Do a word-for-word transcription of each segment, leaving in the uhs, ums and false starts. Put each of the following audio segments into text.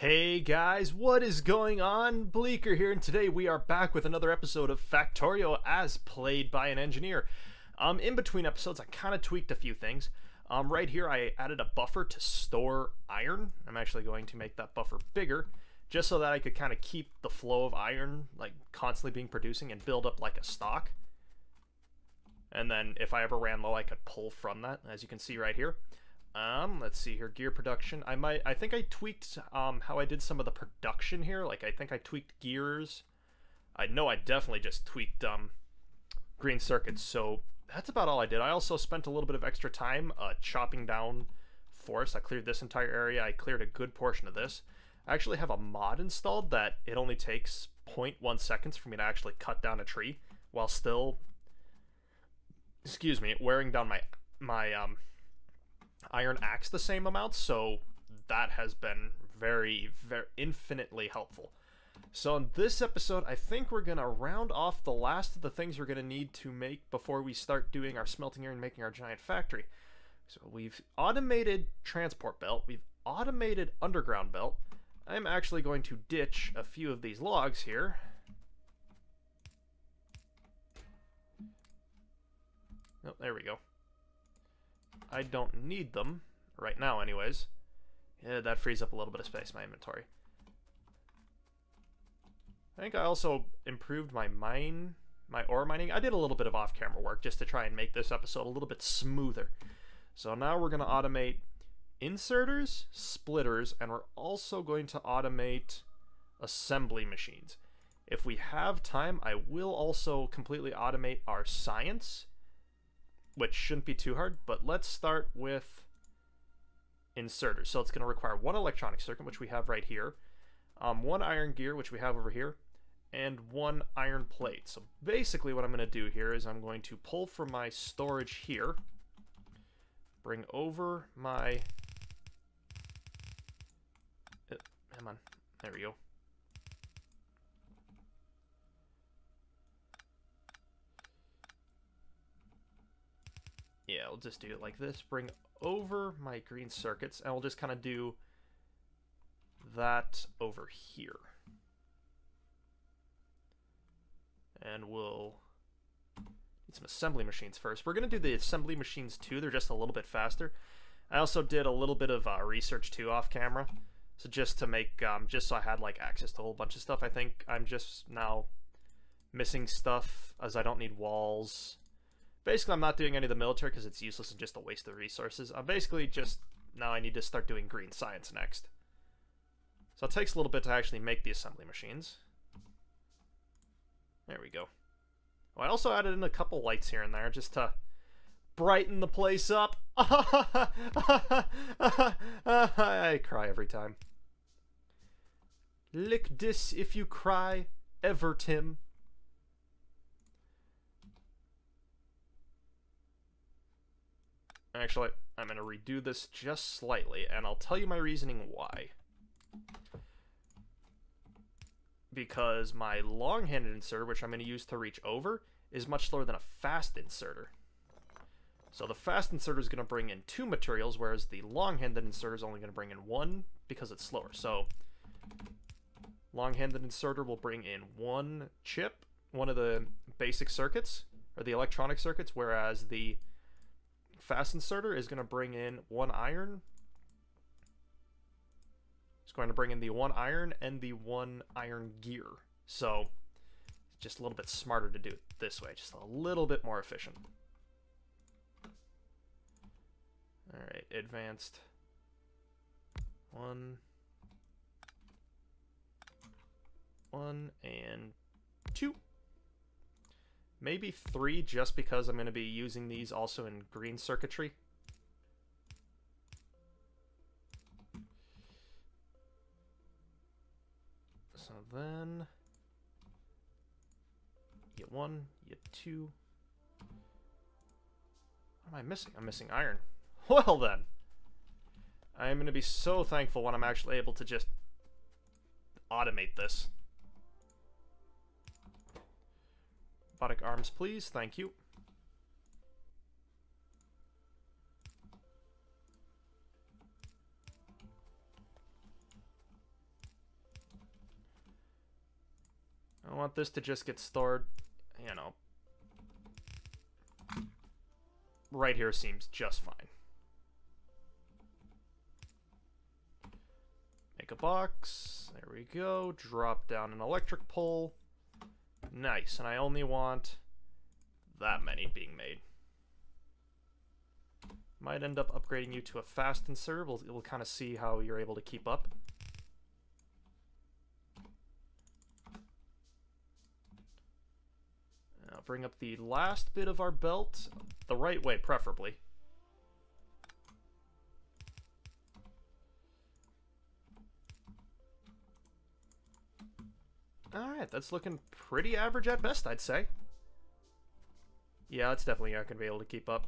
Hey guys, what is going on? Bleaker here, and today we are back with another episode of Factorio as played by an engineer. Um, in between episodes, I kind of tweaked a few things. Um, right here, I added a buffer to store iron. I'm actually going to make that buffer bigger, just so that I could kind of keep the flow of iron like constantly being producing and build up like a stock. And then if I ever ran low, I could pull from that, as you can see right here. Um, let's see here, gear production. I might, I think I tweaked um, how I did some of the production here. Like I think I tweaked gears. I know I definitely just tweaked um, green circuits. So that's about all I did. I also spent a little bit of extra time uh, chopping down forest. I cleared this entire area. I cleared a good portion of this. I actually have a mod installed that it only takes zero point one seconds for me to actually cut down a tree while still, excuse me, wearing down my, my, um, iron axe the same amount, so that has been very, very infinitely helpful. So in this episode, I think we're gonna round off the last of the things we're gonna need to make before we start doing our smelting here and making our giant factory. So we've automated transport belt, we've automated underground belt. I'm actually going to ditch a few of these logs here. Oh, there we go. I don't need them right now anyways. Yeah, that frees up a little bit of space in my inventory. I think I also improved my mine, my ore mining. I did a little bit of off-camera work just to try and make this episode a little bit smoother. So now we're going to automate inserters, splitters, and we're also going to automate assembly machines. If we have time, I will also completely automate our science, which shouldn't be too hard, but let's start with inserters. So it's going to require one electronic circuit, which we have right here, um, one iron gear, which we have over here, and one iron plate. So basically what I'm going to do here is I'm going to pull from my storage here, bring over my, uh, come on, there we go. Yeah, we'll just do it like this. Bring over my green circuits, and we'll just kind of do that over here. And we'll need some assembly machines first. We're going to do the assembly machines too. They're just a little bit faster. I also did a little bit of uh, research too off camera. So just to make, um, just so I had like access to a whole bunch of stuff. I think I'm just now missing stuff as I don't need walls. Basically, I'm not doing any of the military because it's useless and just a waste of resources. I'm basically just, now I need to start doing green science next. So it takes a little bit to actually make the assembly machines. There we go. Oh, I also added in a couple lights here and there just to brighten the place up. I cry every time. Lick this if you cry ever, Tim. Actually, I'm going to redo this just slightly, and I'll tell you my reasoning why. Because my long-handed inserter, which I'm going to use to reach over, is much slower than a fast inserter. So the fast inserter is going to bring in two materials, whereas the long-handed inserter is only going to bring in one because it's slower. So long-handed inserter will bring in one chip, one of the basic circuits, or the electronic circuits, whereas the fast inserter is going to bring in one iron. It's going to bring in the one iron and the one iron gear. So it's just a little bit smarter to do it this way, just a little bit more efficient. All right, advanced one, one and two. Maybe three, just because I'm going to be using these also in green circuitry. So then, you get one, you get two. What am I missing? I'm missing iron. Well then, I'm going to be so thankful when I'm actually able to just automate this. Robotic arms, please. Thank you. want this to just get stored, you know, right here seems just fine. Make a box. There we go. Drop down an electric pole. Nice. And I only want that many being made. Might end up upgrading you to a fast inserter. We'll, we'll kind of see how you're able to keep up. Now bring up the last bit of our belt, the right way preferably. Alright, that's looking pretty average at best, I'd say. Yeah, it's definitely not going to be able to keep up.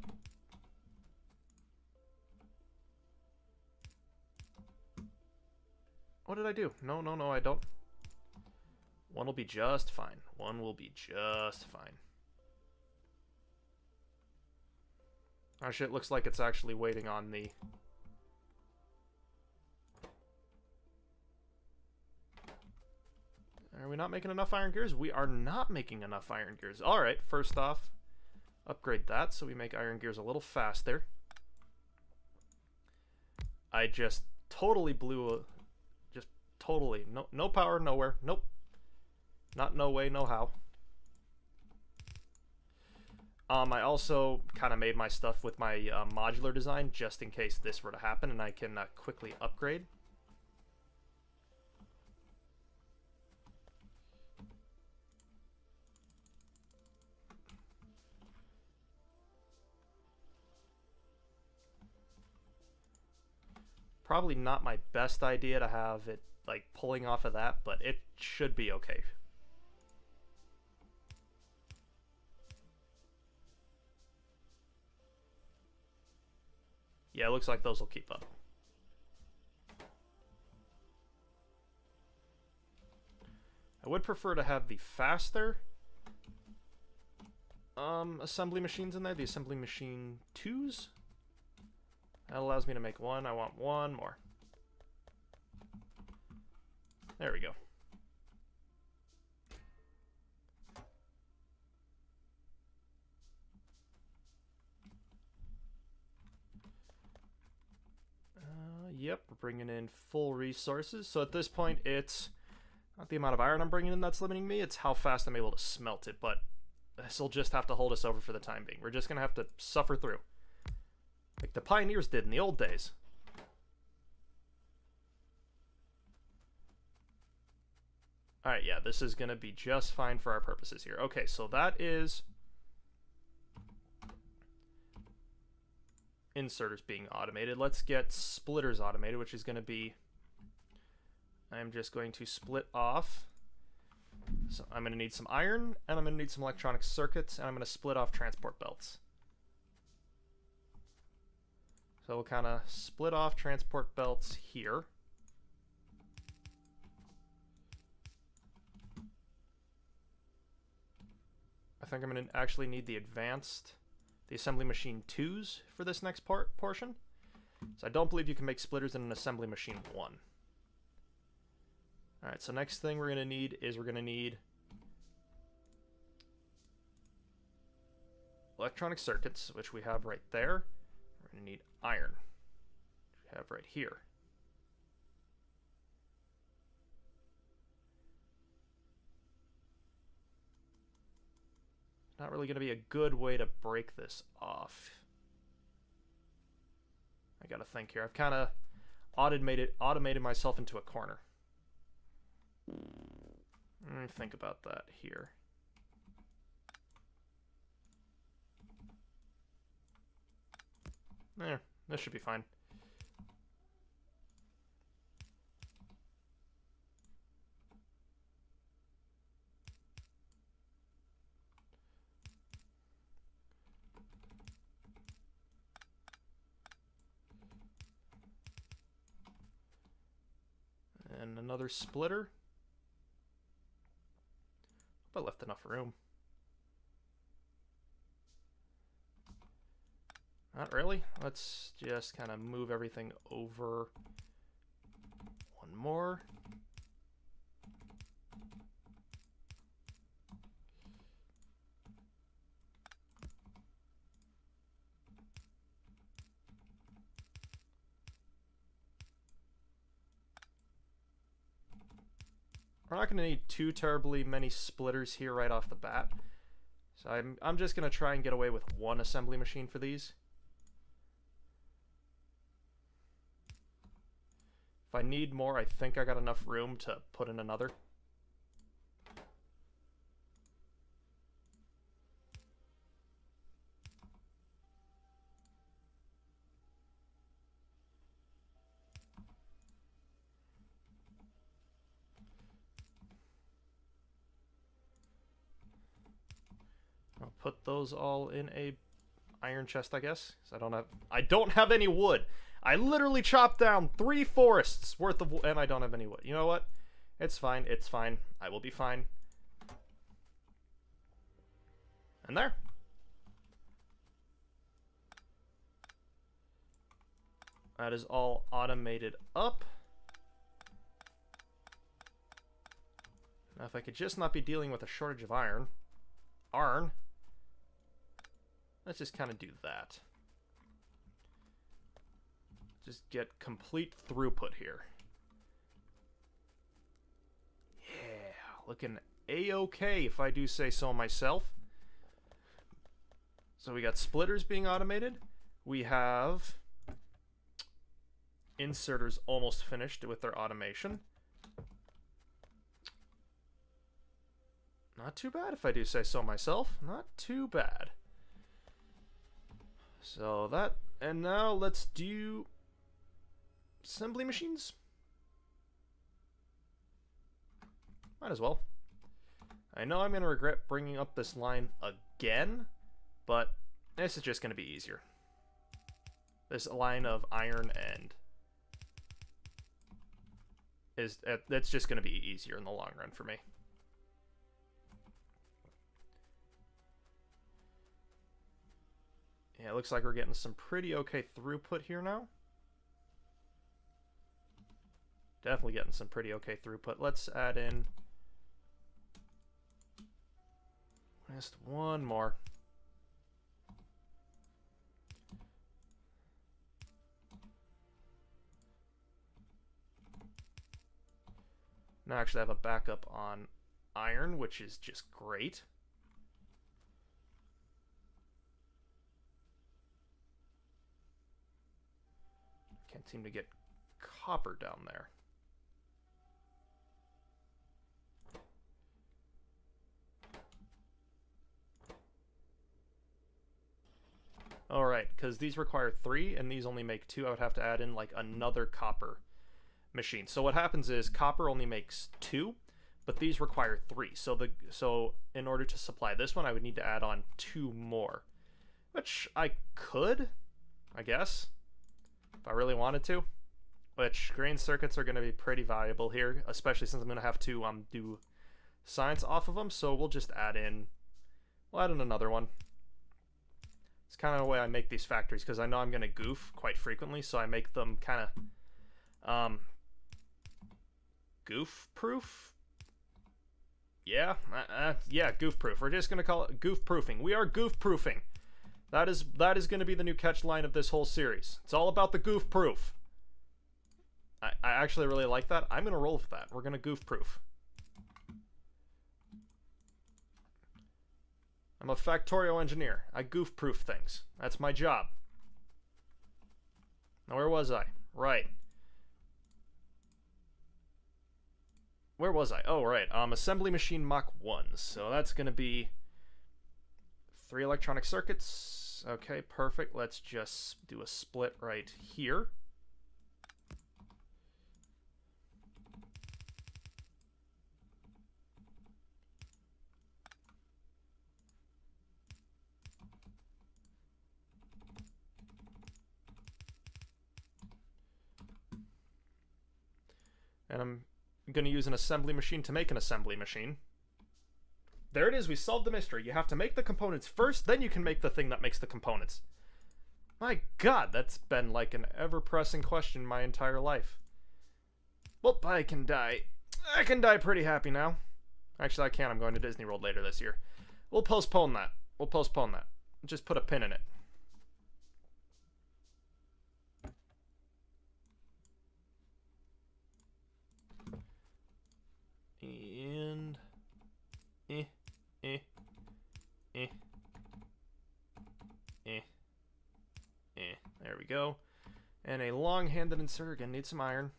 What did I do? No, no, no, I don't. One will be just fine. One will be just fine. Oh shit, looks like it's actually waiting on the... Are we not making enough iron gears? We are not making enough iron gears. Alright, first off, upgrade that so we make iron gears a little faster. I just totally blew a... Totally. No, no power, nowhere. Nope. Not no way, no how. Um, I also kind of made my stuff with my uh, modular design just in case this were to happen, and I can uh, quickly upgrade. Probably not my best idea to have it like pulling off of that, but it should be okay. Yeah, it looks like those will keep up. I would prefer to have the faster um, assembly machines in there, the assembly machine twos. That allows me to make one. I want one more. There we go. Uh, yep, we're bringing in full resources. So at this point, it's not the amount of iron I'm bringing in that's limiting me, it's how fast I'm able to smelt it. But this will just have to hold us over for the time being. We're just going to have to suffer through. Like the pioneers did in the old days. Alright, yeah, this is going to be just fine for our purposes here. Okay, so that is inserters being automated. Let's get splitters automated, which is going to be... I'm just going to split off. So I'm going to need some iron, and I'm going to need some electronic circuits, and I'm going to split off transport belts. So we'll kind of split off transport belts here. I think I'm going to actually need the advanced, the assembly machine twos for this next part portion. So I don't believe you can make splitters in an assembly machine one. All right, so next thing we're going to need is we're going to need electronic circuits, which we have right there. We're going to need iron, which we have right here. Not really going to be a good way to break this off. I got to think here. I've kind of automated automated myself into a corner. Let me think about that here. There, this should be fine. And another splitter. Hope I left enough room. Not really. Let's just kind of move everything over one more. We're not going to need too terribly many splitters here right off the bat. So I'm, I'm just going to try and get away with one assembly machine for these. If I need more, I think I got enough room to put in another. I'll put those all in a iron chest, I guess. Cause I don't have I don't have any wood. I literally chopped down three forests worth of wood, and I don't have any wood. You know what? It's fine. It's fine. I will be fine. And there. That is all automated up. Now, if I could just not be dealing with a shortage of iron. Iron. Let's just kind of do that. Just get complete throughput here. Yeah, looking a-okay if I do say so myself. So we got splitters being automated. We have inserters almost finished with their automation. Not too bad if I do say so myself. Not too bad. So that, and now let's do assembly machines? Might as well. I know I'm going to regret bringing up this line again, but this is just going to be easier. This line of iron and is that's just going to be easier in the long run for me. Yeah, it looks like we're getting some pretty okay throughput here now. Definitely getting some pretty okay throughput. Let's add in just one more. Now I actually have a backup on iron, which is just great. Can't seem to get copper down there. Alright, because these require three, and these only make two, I would have to add in, like, another copper machine. So what happens is, copper only makes two, but these require three. So, the, so in order to supply this one, I would need to add on two more. Which I could, I guess, if I really wanted to. Which, green circuits are going to be pretty valuable here, especially since I'm going to have to um do science off of them, so we'll just add in, we'll add in another one. It's kind of the way I make these factories, because I know I'm going to goof quite frequently, so I make them kind of um, goof-proof? Yeah, uh, yeah, goof-proof. We're just going to call it goof-proofing. We are goof-proofing. That is, that is going to be the new catch line of this whole series. It's all about the goof-proof. I, I actually really like that. I'm going to roll with that. We're going to goof-proof. I'm a Factorio engineer. I goof-proof things. That's my job. Now, where was I? Right. Where was I? Oh, right. Um, assembly machine Mach ones. So that's going to be three electronic circuits. Okay, perfect. Let's just do a split right here. And I'm going to use an assembly machine to make an assembly machine. There it is. We solved the mystery. You have to make the components first, then you can make the thing that makes the components. My God, that's been like an ever-pressing question my entire life. Well, I can die. I can die pretty happy now. Actually, I can't. I'm going to Disney World later this year. We'll postpone that. We'll postpone that. Just put a pin in it. strong-handed inserter again. Need some iron.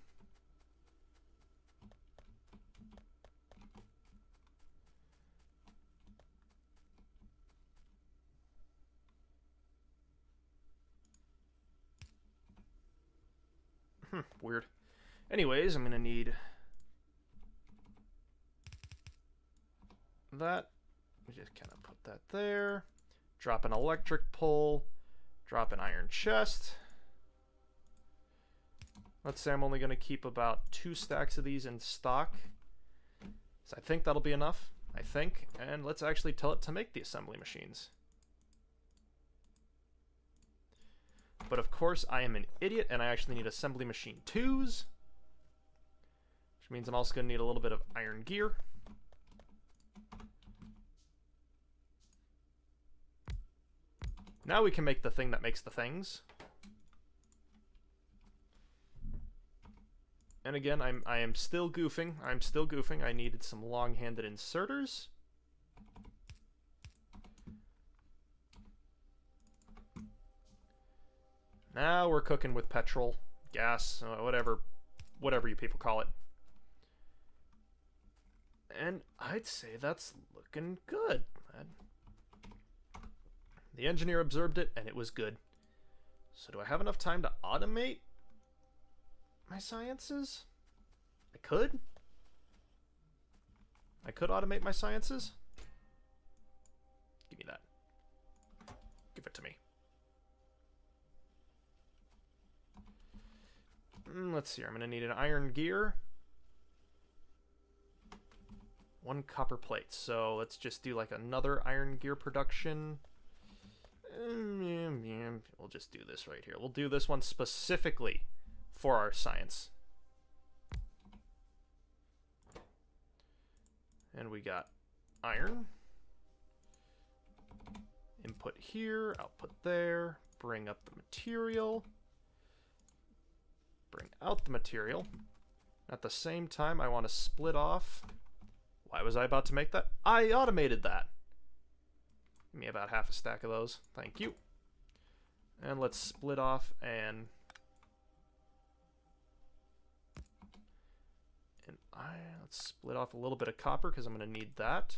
Hmm, weird. Anyways, I'm gonna need that. We just kind of put that there. Drop an electric pole. Drop an iron chest. Let's say I'm only going to keep about two stacks of these in stock. So I think that'll be enough. I think. And let's actually tell it to make the assembly machines. But of course I am an idiot and I actually need assembly machine twos. Which means I'm also going to need a little bit of iron gear. Now we can make the thing that makes the things. And again, I'm I am still goofing. I'm still goofing. I needed some long-handed inserters. Now we're cooking with petrol, gas, whatever, whatever you people call it. And I'd say that's looking good. The engineer observed it, and it was good. So do I have enough time to automate my sciences? I could. I could automate my sciences. Give me that. Give it to me. Mm, let's see. I'm going to need an iron gear. One copper plate. So let's just do like another iron gear production. We'll just do this right here. We'll do this one specifically for our science. And we got iron. Input here, output there. Bring up the material. Bring out the material. At the same time, I want to split off. Why was I about to make that? I automated that. Give me about half a stack of those. Thank you. And let's split off and and I let's split off a little bit of copper because I'm going to need that.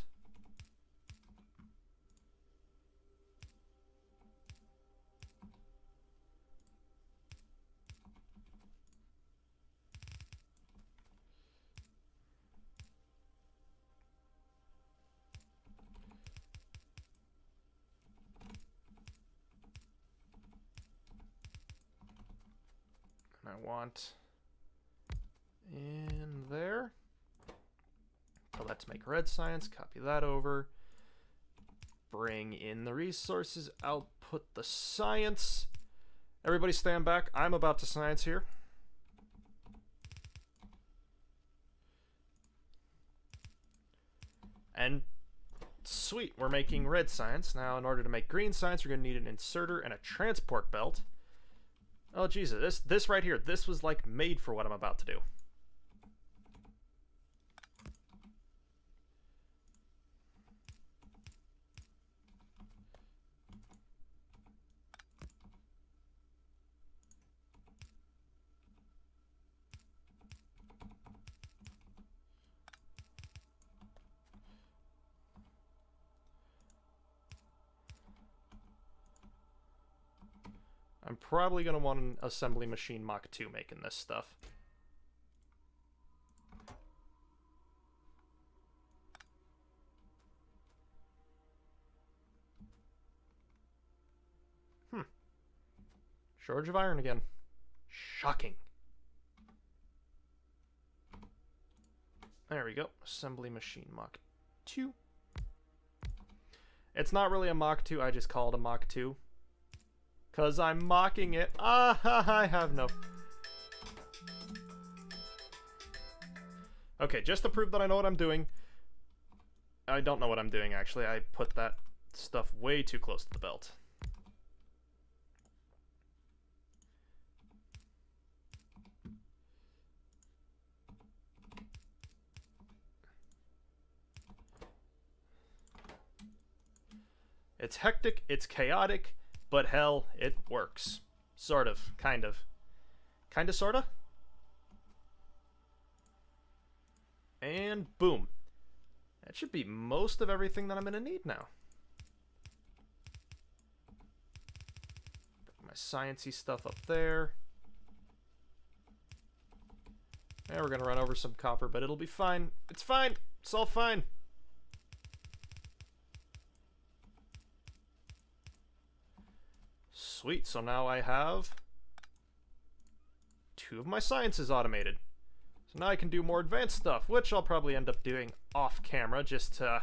I want in there. Tell that to make red science. Copy that over. Bring in the resources. Output the science. Everybody stand back. I'm about to science here. And sweet, we're making red science. Now in order to make green science, we're going to need an inserter and a transport belt. Oh, Jesus, this, this right here, this was, like, made for what I'm about to do. I'm probably going to want an assembly machine Mach two making this stuff. Hmm. Shortage of iron again. Shocking. There we go. Assembly machine Mach two. It's not really a Mach two, I just call it a Mach two. Because I'm mocking it. Ah, I have no... Okay, just to prove that I know what I'm doing. I don't know what I'm doing, actually. I put that stuff way too close to the belt. It's hectic. It's chaotic. But hell, it works. Sort of. Kind of. Kind of, sort of. And boom. That should be most of everything that I'm going to need now. Put my sciencey stuff up there. And we're going to run over some copper, but it'll be fine. It's fine. It's all fine. Sweet. So now I have two of my sciences automated. So now I can do more advanced stuff, which I'll probably end up doing off camera just to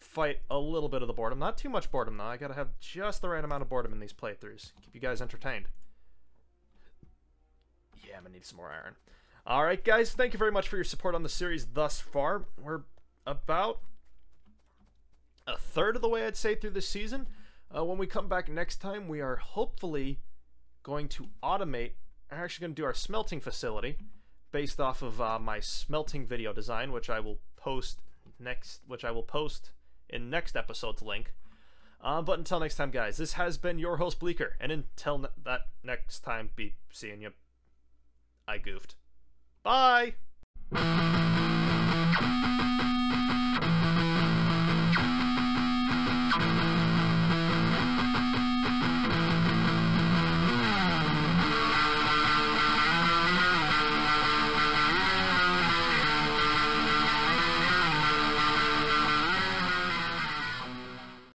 fight a little bit of the boredom. Not too much boredom, though. I gotta have just the right amount of boredom in these playthroughs. Keep you guys entertained. Yeah, I'm gonna need some more iron. Alright, guys. Thank you very much for your support on the series thus far. We're about a third of the way, I'd say, through this season. Uh, when we come back next time, we are hopefully going to automate. We're actually going to do our smelting facility based off of uh, my smelting video design, which I will post next, which I will post in next episode's link. Uh, but until next time, guys, this has been your host, Bleaker, and until ne that next time, be seeing you. I goofed. Bye.